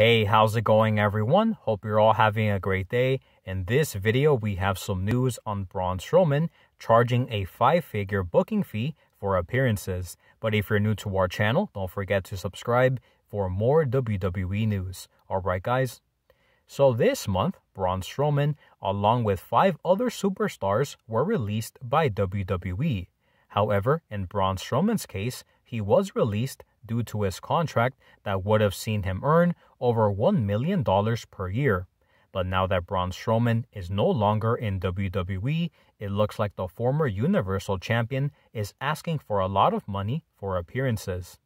Hey, how's it going, everyone? Hope you're all having a great day. In this video, we have some news on Braun Strowman charging a five-figure booking fee for appearances. But if you're new to our channel, don't forget to subscribe for more WWE news. All right, guys. So this month, Braun Strowman, along with 5 other superstars, were released by WWE. However, in Braun Strowman's case, he was released due to his contract that would have seen him earn over $1 million per year. But now that Braun Strowman is no longer in WWE, it looks like the former Universal Champion is asking for a lot of money for appearances.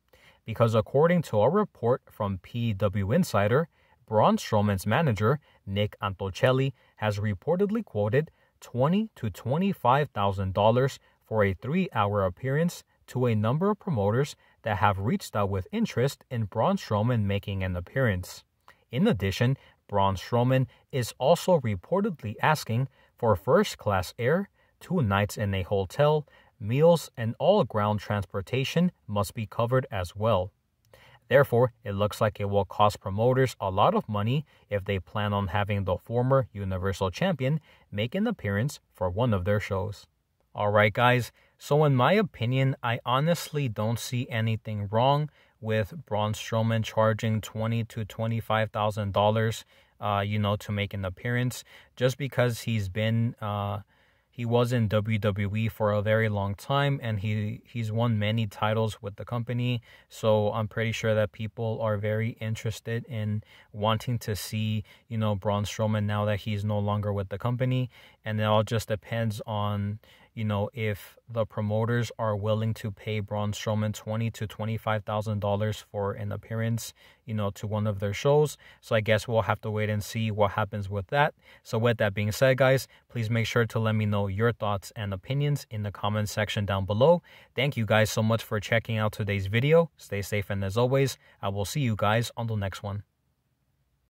Because according to a report from PW Insider, Braun Strowman's manager, Nick Antocelli, has reportedly quoted $20,000 to $25,000 for a 3-hour appearance to a number of promoters that have reached out with interest in Braun Strowman making an appearance. In addition, Braun Strowman is also reportedly asking for first-class air, 2 nights in a hotel, meals, and all ground transportation must be covered as well. Therefore, it looks like it will cost promoters a lot of money if they plan on having the former Universal Champion make an appearance for one of their shows. Alright guys, so in my opinion, I honestly don't see anything wrong with Braun Strowman charging $20,000 to $25,000, to make an appearance, just because he was in WWE for a very long time, and he's won many titles with the company. So I'm pretty sure that people are very interested in wanting to see, Braun Strowman now that he's no longer with the company. And it all just depends on, if the promoters are willing to pay Braun Strowman $20,000 to $25,000 for an appearance, to one of their shows. So I guess we'll have to wait and see what happens with that. So with that being said, guys, please make sure to let me know your thoughts and opinions in the comment section down below. Thank you guys so much for checking out today's video. Stay safe, and as always, I will see you guys on the next one.